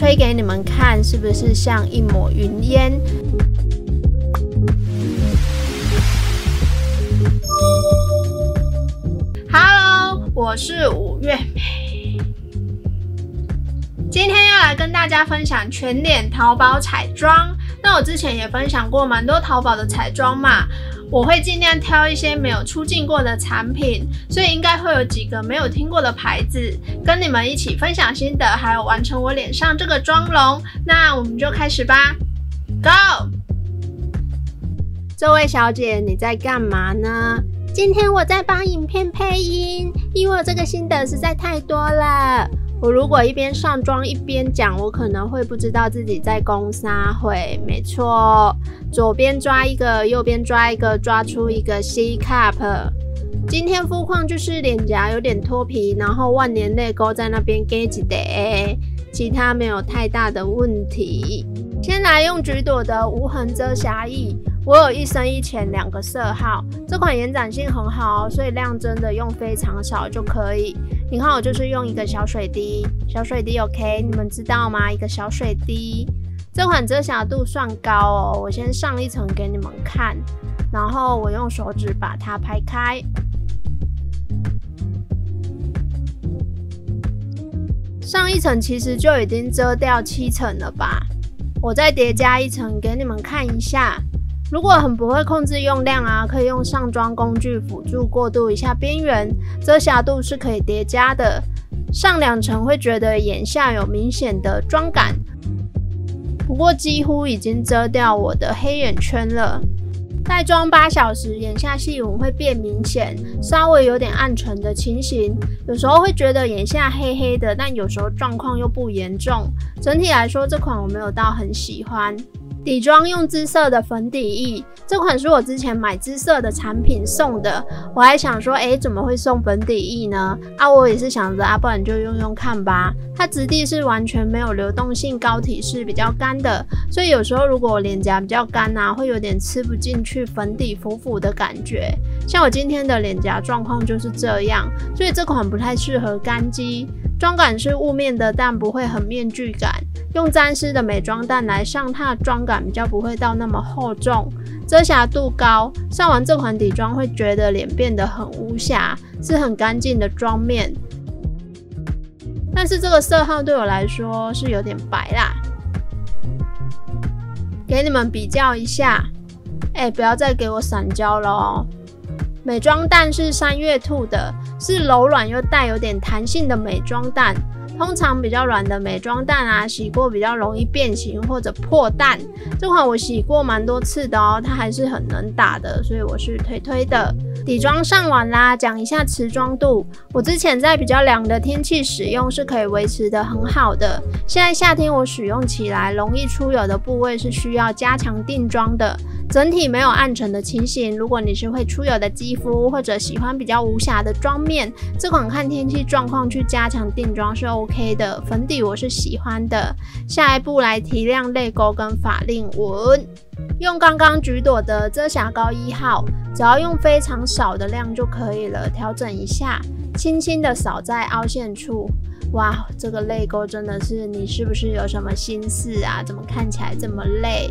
吹给你们看，是不是像一抹云烟？我是五月美，今天要来跟大家分享全脸淘宝彩妆。那我之前也分享过蛮多淘宝的彩妆嘛，我会尽量挑一些没有出镜过的产品，所以应该会有几个没有听过的牌子，跟你们一起分享心得，还有完成我脸上这个妆容。那我们就开始吧 ，Go！ 这位小姐，你在干嘛呢？今天我在帮影片配音，因为我这个心得实在太多了。我如果一边上妆一边讲，我可能会不知道自己在攻啥会。没错，左边抓一个，右边抓一个，抓出一个 C cup。今天肤况就是脸颊有点脱皮，然后万年泪沟在那边给几滴，其他没有太大的问题。先来用橘朵的无痕遮瑕液。我有一深一浅两个色号，这款延展性很好哦，所以量真的用非常少就可以。你看我就是用一个小水滴，小水滴 OK， 你们知道吗？一个小水滴，这款遮瑕度算高哦。我先上一层给你们看，然后我用手指把它拍开。上一层其实就已经遮掉7层了吧？我再叠加一层给你们看一下。如果很不会控制用量啊，可以用上妆工具辅助过渡一下边缘，遮瑕度是可以叠加的。上2层会觉得眼下有明显的妆感，不过几乎已经遮掉我的黑眼圈了。带妆8小时，眼下细纹会变明显，稍微有点暗沉的情形，有时候会觉得眼下黑黑的，但有时候状况又不严重。整体来说，这款我没有到很喜欢。底妆用姿色的粉底液，这款是我之前买姿色的产品送的，我还想说，怎么会送粉底液呢？我也是想着不然就用用看吧。它质地是完全没有流动性，膏体是比较干的，所以有时候如果我脸颊比较干啊，会有点吃不进去粉底浮浮的感觉。像我今天的脸颊状况就是这样，所以这款不太适合干肌。妆感是雾面的，但不会很面具感。用沾湿的美妆蛋来上，它的妆感比较不会到那么厚重，遮瑕度高。上完这款底妆会觉得脸变得很无瑕，是很干净的妆面。但是这个色号对我来说是有点白啦，给你们比较一下。不要再给我散焦了哦。美妆蛋是3月兔的，是柔软又带有点弹性的美妆蛋。通常比较软的美妆蛋啊，洗过比较容易变形或者破蛋。这款我洗过蛮多次的哦，它还是很能打的，所以我是推推的。底妆上完啦，讲一下持妆度。我之前在比较凉的天气使用是可以维持的很好的，现在夏天我使用起来容易出油的部位是需要加强定妆的。整体没有暗沉的情形，如果你是会出油的肌肤，或者喜欢比较无瑕的妆面，这款看天气状况去加强定妆是 OK 的。粉底我是喜欢的。下一步来提亮泪沟跟法令纹，用刚刚橘朵的遮瑕膏1号，只要用非常少的量就可以了，调整一下，轻轻的扫在凹陷处。哇，这个泪沟真的是，你是不是有什么心事啊？怎么看起来这么累？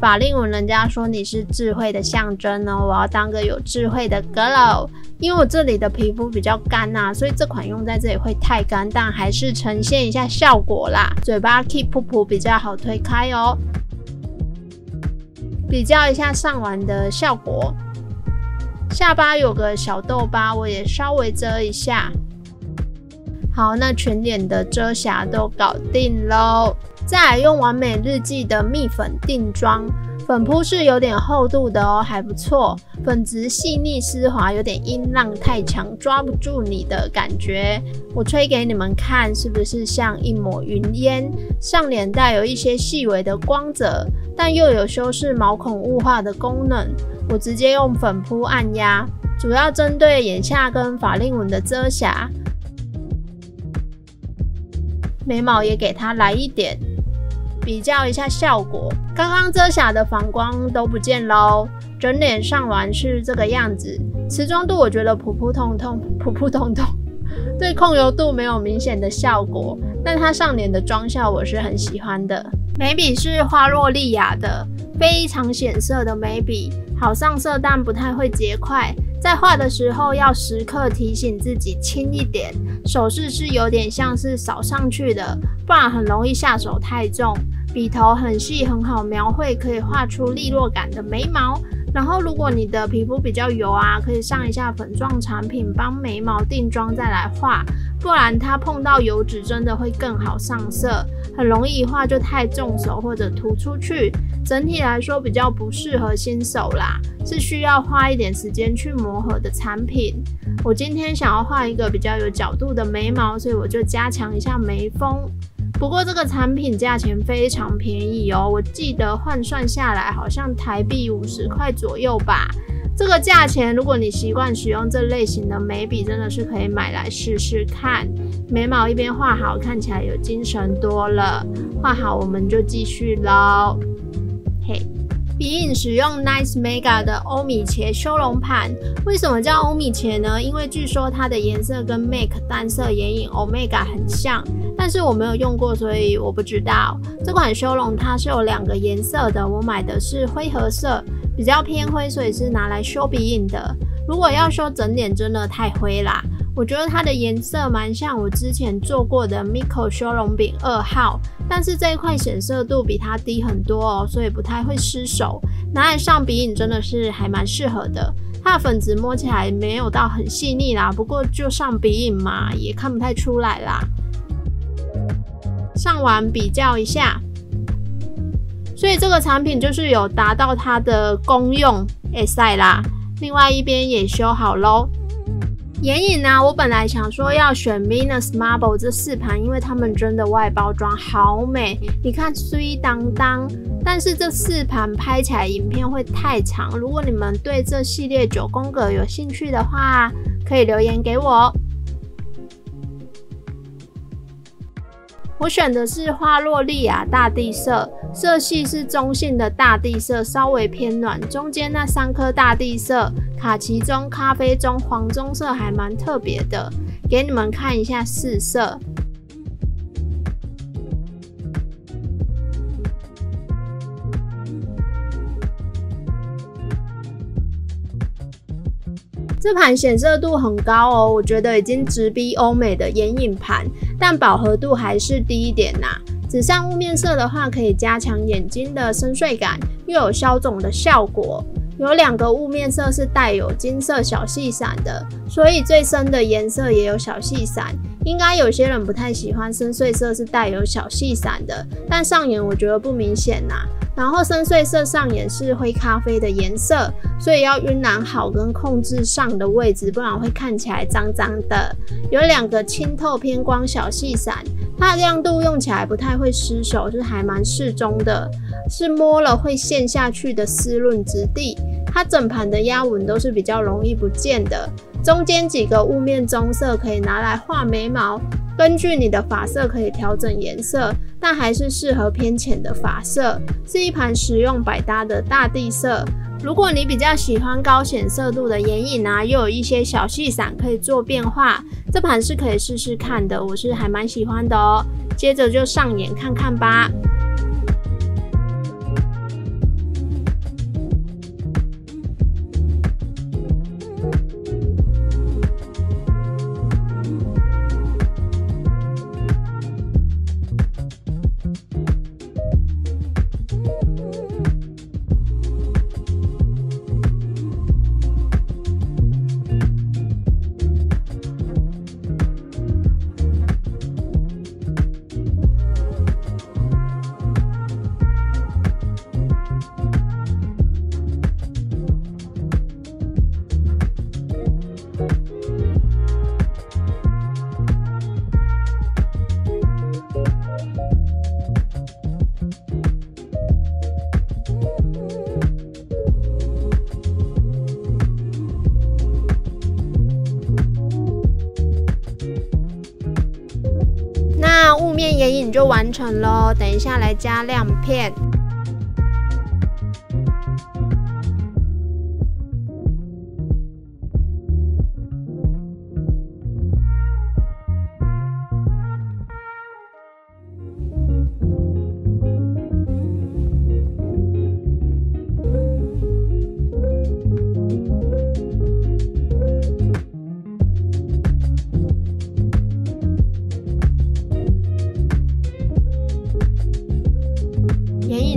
法令纹，人家说你是智慧的象征哦，我要当个有智慧的 girl。因为我这里的皮肤比较干啊，所以这款用在这里会太干，但还是呈现一下效果啦。嘴巴 keep 噗噗比较好推开哦。比较一下上完的效果，下巴有个小痘疤，我也稍微遮一下。好，那全脸的遮瑕都搞定喽。再来用完美日记的蜜粉定妆，粉扑是有点厚度的哦，还不错，粉质细腻丝滑，有点音浪太强，抓不住你的感觉。我吹给你们看，是不是像一抹云烟？上脸带有一些细微的光泽，但又有修饰毛孔雾化的功能。我直接用粉扑按压，主要针对眼下跟法令纹的遮瑕。眉毛也给它来一点，比较一下效果。刚刚遮瑕的反光都不见喽，整脸上完是这个样子。持妆度我觉得普普通通，对控油度没有明显的效果，但它上脸的妆效我是很喜欢的。眉笔是花若丽雅的，非常显色的眉笔，好上色但不太会结块，在画的时候要时刻提醒自己轻一点，手势是有点像是扫上去的，不然很容易下手太重。笔头很细，很好描绘，可以画出利落感的眉毛。然后，如果你的皮肤比较油啊，可以上一下粉状产品帮眉毛定妆再来画，不然它碰到油脂真的会更好上色，很容易一画就太重手或者涂出去。整体来说比较不适合新手啦，是需要花一点时间去磨合的产品。我今天想要画一个比较有角度的眉毛，所以我就加强一下眉峰。不过这个产品价钱非常便宜哦，我记得换算下来好像台币50块左右吧。这个价钱，如果你习惯使用这类型的眉笔，真的是可以买来试试看。眉毛一边画好，看起来有精神多了。画好我们就继续喽。嘿，鼻影使用 NyceMakeup 的欧米茄修容盘。为什么叫欧米茄呢？因为据说它的颜色跟 Mac 单色眼影 Omega 很像。但是我没有用过，所以我不知道。这款修容它是有两个颜色的，我买的是灰褐色，比较偏灰，所以是拿来修鼻影的。如果要修整脸，真的太灰啦。我觉得它的颜色蛮像我之前做过的 Miko 修容饼2号，但是这一块显色度比它低很多哦，所以不太会失手。拿来上鼻影真的是还蛮适合的。它的粉质摸起来没有到很细腻啦，不过就上鼻影嘛，也看不太出来啦。上完比较一下，所以这个产品就是有达到它的功用，哎塞啦。另外一边也修好喽。眼影呢，我本来想说要选 Venus Marble 这4盘，因为它们真的外包装好美，你看水当当。但是这4盘拍起来影片会太长，如果你们对这系列9宫格有兴趣的话，可以留言给我。我选的是花若丽雅大地色，色系是中性的大地色，稍微偏暖。中间那3颗大地色，卡其棕、咖啡棕、黄棕色还蛮特别的，给你们看一下试色。这盘显色度很高哦，我觉得已经直逼欧美的眼影盘。但饱和度还是低一点呐。只上雾面色的话，可以加强眼睛的深邃感，又有消肿的效果。有2个雾面色是带有金色小细闪的，所以最深的颜色也有小细闪。应该有些人不太喜欢深邃色是带有小细闪的，但上眼我觉得不明显呐。然后深邃色上眼是灰咖啡的颜色，所以要晕染好跟控制上的位置，不然会看起来脏脏的。有2个清透偏光小细闪，它的亮度用起来不太会失手，就是还蛮适中的，是摸了会陷下去的湿润质地。它整盘的压纹都是比较容易不见的。中间几个雾面棕色可以拿来画眉毛，根据你的发色可以调整颜色，但还是适合偏浅的发色，是一盘实用百搭的大地色。如果你比较喜欢高显色度的眼影啊，又有一些小细闪可以做变化，这盘是可以试试看的，我是还蛮喜欢的哦。接着就上眼看看吧。面眼影就完成咯，等一下来加亮片。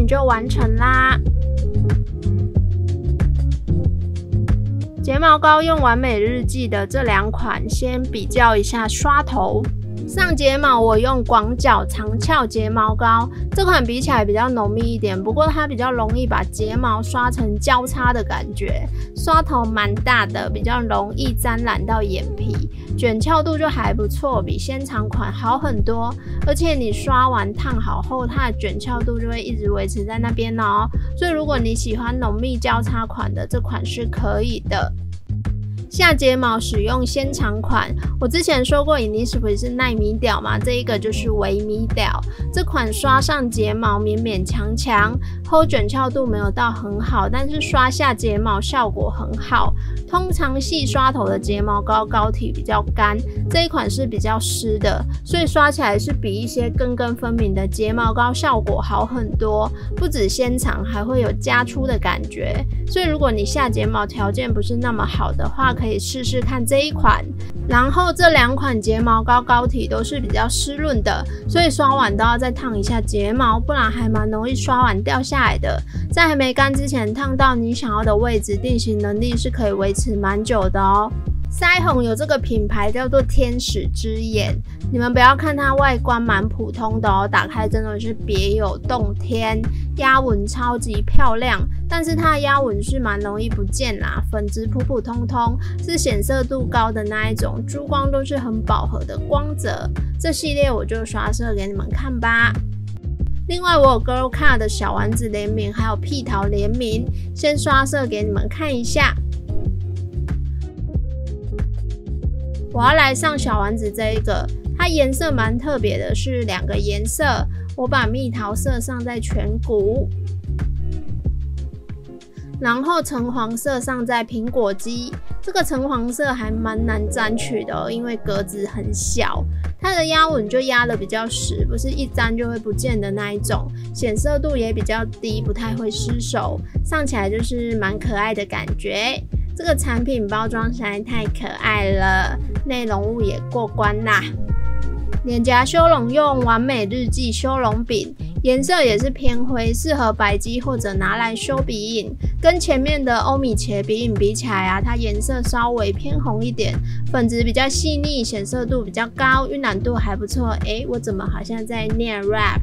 情就完成啦。睫毛膏用完美日记的这两款，先比较一下刷头。 上睫毛我用广角长翘睫毛膏，这款比起来比较浓密一点，不过它比较容易把睫毛刷成交叉的感觉，刷头蛮大的，比较容易沾染到眼皮，卷翘度就还不错，比纤长款好很多。而且你刷完烫好后，它的卷翘度就会一直维持在那边哦。所以如果你喜欢浓密交叉款的，这款是可以的。 下睫毛使用纤长款，我之前说过 Innisfree 是奈米屌嘛，这一个就是微米屌。这款刷上睫毛勉强，后卷翘度没有到很好，但是刷下睫毛效果很好。通常细刷头的睫毛膏膏体比较干，这一款是比较湿的，所以刷起来是比一些根根分明的睫毛膏效果好很多。不止纤长，还会有加粗的感觉。所以如果你下睫毛条件不是那么好的话， 可以试试看这一款，然后这两款睫毛膏膏体都是比较湿润的，所以刷完都要再烫一下睫毛，不然还蛮容易刷完掉下来的。在还没干之前烫到你想要的位置，定型能力是可以维持蛮久的哦。腮红有这个品牌叫做天使之眼，你们不要看它外观蛮普通的哦，打开真的是别有洞天。 压纹超级漂亮，但是它的压纹是蛮容易不见啦，粉质普普通通，是显色度高的那一种，珠光都是很饱和的光泽。这系列我就刷色给你们看吧。 另外，我有 Girl Card 的小丸子联名，还有屁桃联名，先刷色给你们看一下。 我要来上小丸子这一个，它颜色蛮特别的，是两个颜色。我把蜜桃色上在颧骨，然后橙黄色上在苹果肌。这个橙黄色还蛮难沾取的哦，因为格子很小，它的压纹就压得比较实，不是一沾就会不见的那一种。显色度也比较低，不太会失手，上起来就是蛮可爱的感觉。 这个产品包装实在太可爱了，内容物也过关啦。脸颊修容用完美日记修容饼，颜色也是偏灰，适合白肌或者拿来修鼻影。跟前面的欧米茄鼻影比起来啊，它颜色稍微偏红一点，粉质比较细腻，显色度比较高，晕染度还不错。诶，我怎么好像在念 rap？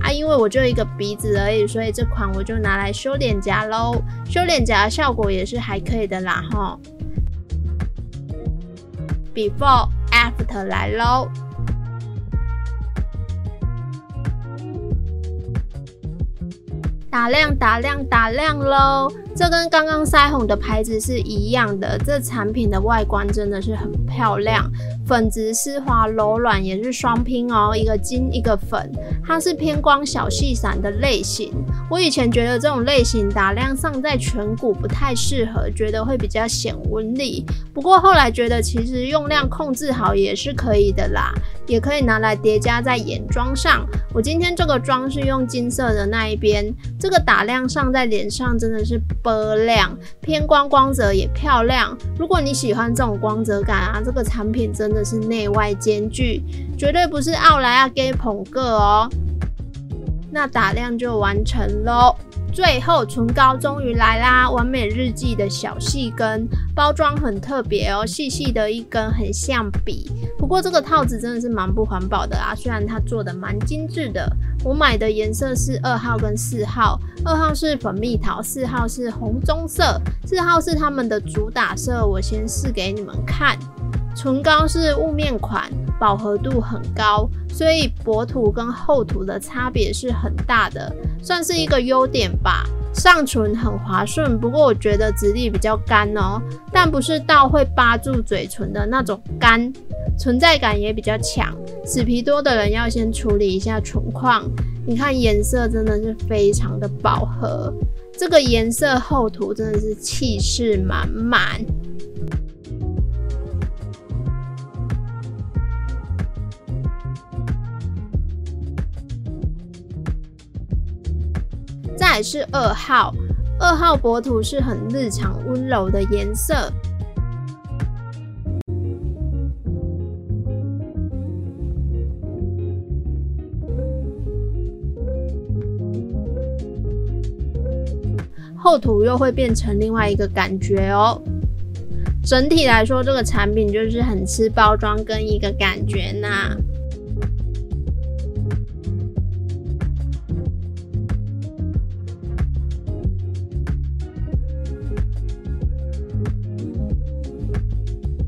啊，因为我就一个鼻子而已，所以这款我就拿来修脸颊喽。修脸颊效果也是还可以的啦吼。Before After 来喽。打亮喽！这跟刚刚腮红的牌子是一样的。这产品的外观真的是很漂亮。 粉质丝滑柔软，也是双拼哦，一个金一个粉，它是偏光小细闪的类型。我以前觉得这种类型打亮上在颧骨不太适合，觉得会比较显纹理。不过后来觉得其实用量控制好也是可以的啦，也可以拿来叠加在眼妆上。我今天这个妆是用金色的那一边，这个打亮上在脸上真的是波亮，偏光光泽也漂亮。如果你喜欢这种光泽感啊，这个产品真的 是内外兼具，绝对不是奥莱啊给捧个哦。那打亮就完成喽。最后唇膏终于来啦，完美日记的小细根，包装很特别哦，细细的一根，很像笔。不过这个套子真的是蛮不环保的啊，虽然它做的蛮精致的。我买的颜色是2号跟4号，2号是粉蜜桃，4号是红棕色，4号是他们的主打色，我先试给你们看。 唇膏是雾面款，饱和度很高，所以薄涂跟厚涂的差别是很大的，算是一个优点吧。上唇很滑顺，不过我觉得质地比较干哦，但不是到会扒住嘴唇的那种干，存在感也比较强。死皮多的人要先处理一下唇况，你看颜色真的是非常的饱和，这个颜色厚涂真的是气势满满。 再来是2号，2号薄涂是很日常温柔的颜色。厚涂又会变成另外一个感觉哦。整体来说，这个产品就是很吃包装跟一个感觉呐。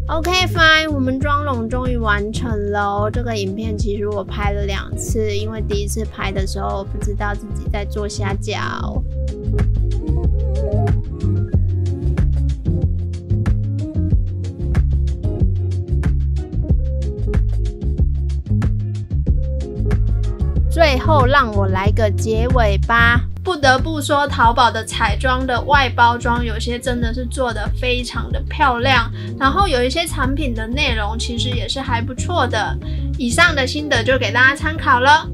OK fine， 我们妆容终于完成了哦。这个影片其实我拍了2次，因为第一次拍的时候我不知道自己在做虾饺。最后让我来个结尾吧。 不得不说，淘宝的彩妆的外包装有些真的是做得非常的漂亮，然后有一些产品的内容其实也是还不错的。以上的心得就给大家参考了。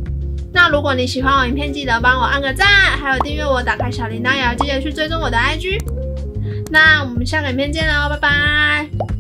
那如果你喜欢我影片，记得帮我按个赞，还有订阅我，打开小铃铛，也要记得去追踪我的 IG。那我们下个影片见喽，拜拜。